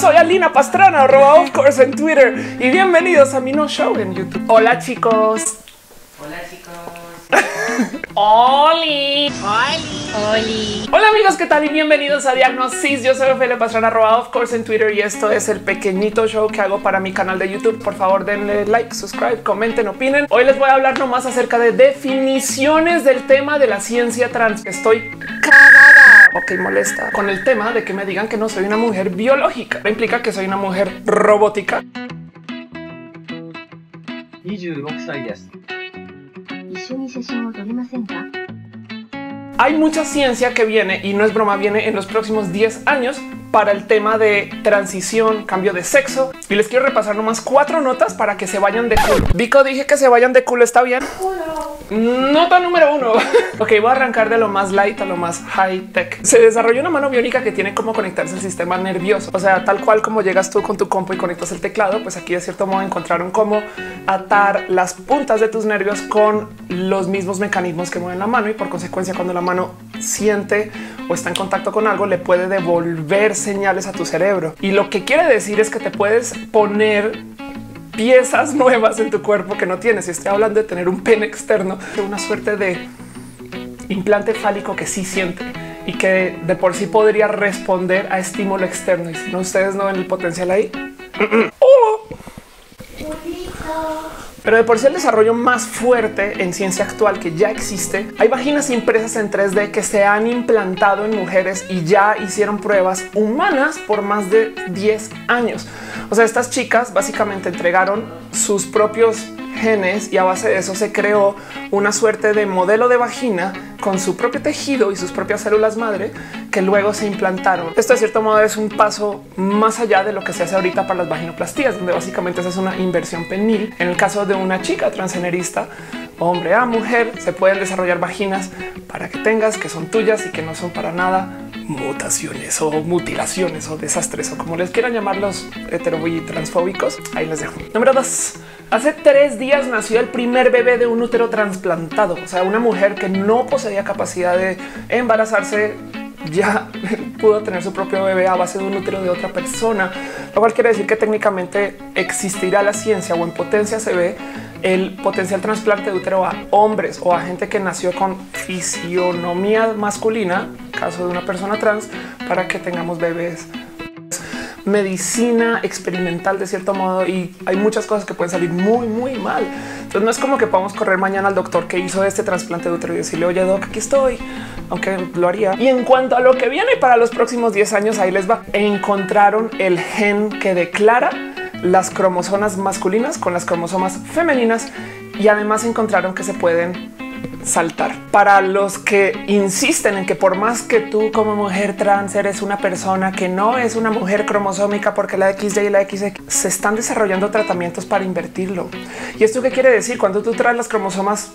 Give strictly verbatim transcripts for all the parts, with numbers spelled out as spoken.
soy Alina Pastrana, arroba of course en Twitter. Y bienvenidos a mi no show en YouTube. Hola chicos. Hola chicos. Oli. Oli. Oli. Hola amigos, ¿qué tal? Y bienvenidos a Diagnosis. Yo soy Ophelia Pastrana, arroba of course en Twitter. Y esto es el pequeñito show que hago para mi canal de YouTube. Por favor denle like, subscribe, comenten, opinen. Hoy les voy a hablar nomás acerca de definiciones del tema de la ciencia trans. Estoy cagada. Ok, molesta con el tema de que me digan que no soy una mujer biológica. Me implica que soy una mujer robótica. Hay mucha ciencia que viene, y no es broma, viene en los próximos diez años para el tema de transición, cambio de sexo. Y les quiero repasar nomás cuatro notas para que se vayan de culo. Biko, dije que se vayan de culo, ¿está bien? Nota número uno. Ok, voy a arrancar de lo más light a lo más high tech. Se desarrolló una mano biónica que tiene como conectarse al sistema nervioso. O sea, tal cual como llegas tú con tu compu y conectas el teclado, pues aquí de cierto modo encontraron cómo atar las puntas de tus nervios con los mismos mecanismos que mueven la mano. Y por consecuencia, cuando la mano siente o está en contacto con algo, le puede devolver señales a tu cerebro. Y lo que quiere decir es que te puedes poner piezas nuevas en tu cuerpo que no tienes. Y estoy hablando de tener un pene externo, de una suerte de implante fálico que sí siente y que de por sí podría responder a estímulo externo. Y si no, ustedes no ven el potencial ahí. Pero de por sí el desarrollo más fuerte en ciencia actual que ya existe, hay vaginas impresas en tres D que se han implantado en mujeres y ya hicieron pruebas humanas por más de diez años. O sea, estas chicas básicamente entregaron sus propios genes y a base de eso se creó una suerte de modelo de vagina con su propio tejido y sus propias células madre que luego se implantaron. Esto de cierto modo es un paso más allá de lo que se hace ahorita para las vaginoplastías, donde básicamente esa es una inversión penil. En el caso de una chica transgenerista, hombre a mujer, se pueden desarrollar vaginas para que tengas que son tuyas y que no son para nada mutaciones o mutilaciones o desastres o como les quieran llamar los heterotransfóbicos. Ahí les dejo. Número dos. Hace tres días nació el primer bebé de un útero trasplantado. O sea, una mujer que no poseía capacidad de embarazarse ya pudo tener su propio bebé a base de un útero de otra persona. Lo cual quiere decir que técnicamente existirá la ciencia o en potencia se ve el potencial trasplante de útero a hombres o a gente que nació con fisionomía masculina, caso de una persona trans, para que tengamos bebés. Medicina experimental de cierto modo y hay muchas cosas que pueden salir muy muy mal. Entonces no es como que podamos correr mañana al doctor que hizo este trasplante de útero y decirle oye doc, aquí estoy, aunque lo haría. Y en cuanto a lo que viene para los próximos diez años, ahí les va. Encontraron el gen que declara las cromosomas masculinas con las cromosomas femeninas y además encontraron que se pueden saltar. Para los que insisten en que por más que tú como mujer trans eres una persona que no es una mujer cromosómica porque la equis de y la equis equis, se están desarrollando tratamientos para invertirlo. ¿Y esto qué quiere decir? Cuando tú traes las cromosomas,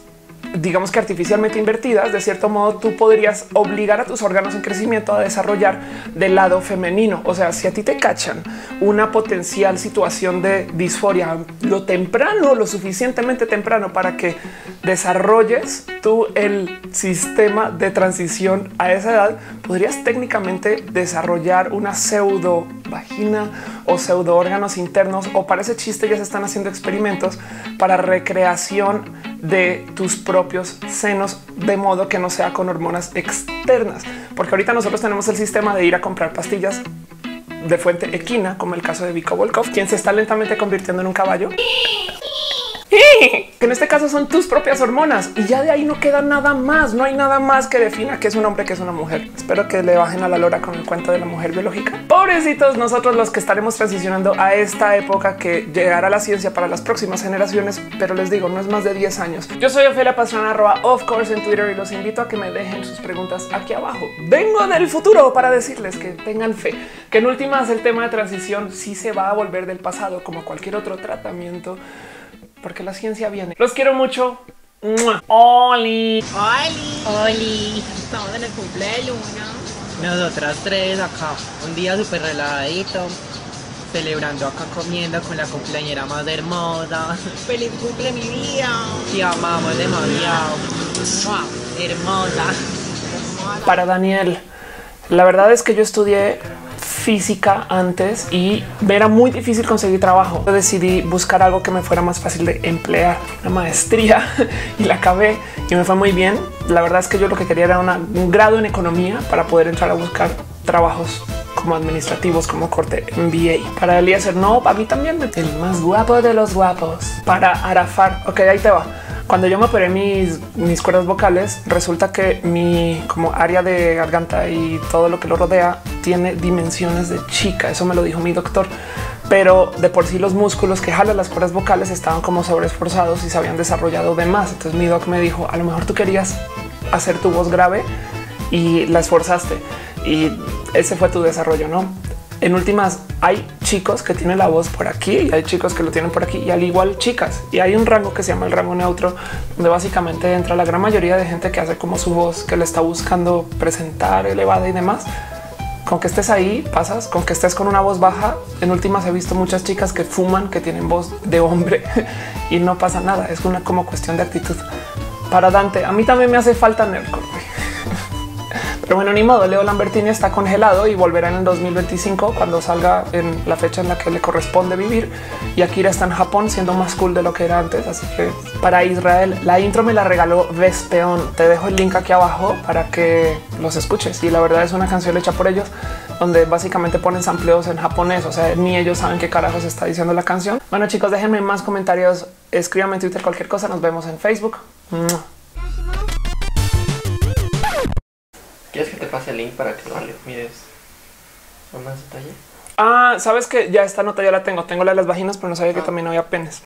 digamos que artificialmente invertidas, de cierto modo tú podrías obligar a tus órganos en crecimiento a desarrollar del lado femenino. O sea, si a ti te cachan una potencial situación de disforia lo temprano, lo suficientemente temprano para que desarrolles tú el sistema de transición a esa edad, podrías técnicamente desarrollar una pseudo vagina o pseudo órganos internos, o para ese chiste ya se están haciendo experimentos para recreación de tus propios senos, de modo que no sea con hormonas externas, porque ahorita nosotros tenemos el sistema de ir a comprar pastillas de fuente equina, como el caso de Biko Volkov, quien se está lentamente convirtiendo en un caballo. Que en este caso son tus propias hormonas y ya de ahí no queda nada más. No hay nada más que defina que es un hombre, que es una mujer. Espero que le bajen a la lora con el cuento de la mujer biológica. Pobrecitos nosotros los que estaremos transicionando a esta época que llegará la ciencia para las próximas generaciones, pero les digo, no es más de diez años. Yo soy Ophelia Pastrana, arroba of course en Twitter y los invito a que me dejen sus preguntas aquí abajo. Vengo del futuro para decirles que tengan fe, que en últimas el tema de transición sí se va a volver del pasado como cualquier otro tratamiento, porque la ciencia viene. Los quiero mucho. ¡Mua! Oli. Oli. Oli. Estamos en el cumple de Luna. Nosotras tres acá. Un día súper relajadito. Celebrando acá, comiendo con la cumpleañera más hermosa. ¡Feliz cumple, mi vida! Te amamos demasiado. Hermosa. Para Daniel, la verdad es que yo estudié física antes y me era muy difícil conseguir trabajo. Yo decidí buscar algo que me fuera más fácil de emplear, una maestría, y la acabé y me fue muy bien. La verdad es que yo lo que quería era una, un grado en economía para poder entrar a buscar trabajos como administrativos, como corte M B A. Para Eliezer, no, para mí también, el más guapo de los guapos. Para Arafar, ok, ahí te va. Cuando yo me operé mis, mis cuerdas vocales, resulta que mi como área de garganta y todo lo que lo rodea tiene dimensiones de chica. Eso me lo dijo mi doctor. Pero de por sí los músculos que jalan las cuerdas vocales estaban como sobreesforzados y se habían desarrollado de más. Entonces mi doc me dijo, a lo mejor tú querías hacer tu voz grave y la esforzaste y ese fue tu desarrollo, ¿no? En últimas, hay chicos que tienen la voz por aquí y hay chicos que lo tienen por aquí y al igual chicas. Y hay un rango que se llama el rango neutro, donde básicamente entra la gran mayoría de gente que hace como su voz, que le está buscando presentar elevada y demás. Con que estés ahí, pasas. Con que estés con una voz baja, en últimas he visto muchas chicas que fuman, que tienen voz de hombre y no pasa nada. Es una como cuestión de actitud. Para Dante, a mí también me hace falta nerdcore. Pero bueno, ni modo, Leo Lambertini está congelado y volverá en el dos mil veinticinco cuando salga en la fecha en la que le corresponde vivir. Y Akira está en Japón siendo más cool de lo que era antes. Así que para Israel, la intro me la regaló Vespeón. Te dejo el link aquí abajo para que los escuches. Y la verdad es una canción hecha por ellos donde básicamente ponen sampleos en japonés. O sea, ni ellos saben qué carajos está diciendo la canción. Bueno, chicos, déjenme más comentarios. Escríbanme en Twitter cualquier cosa. Nos vemos en Facebook. ¿Quieres que te pase el link para que lo mires con más detalle? Ah, sabes que ya esta nota ya la tengo. Tengo la de las vaginas, pero no sabía ah. que también había penes.